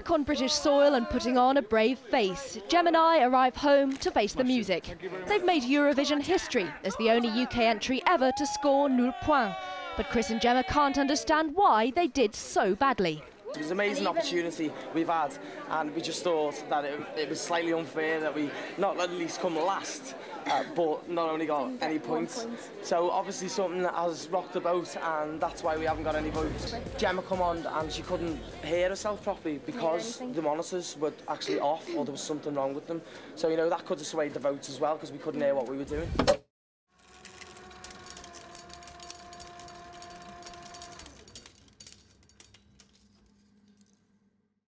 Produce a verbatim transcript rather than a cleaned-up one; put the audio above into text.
Back on British soil and putting on a brave face, Gemini arrive home to face the music. They've made Eurovision history as the only U K entry ever to score nul point. But Chris and Gemma can't understand why they did so badly. It was an amazing opportunity we've had, and we just thought that it, it was slightly unfair that we not at least come last, uh, but not only got any points. So obviously something that has rocked the boat, and that's why we haven't got any votes. Gemma come on and she couldn't hear herself properly because the monitors were actually off or there was something wrong with them. So, you know, that could have swayed the votes as well because we couldn't hear what we were doing.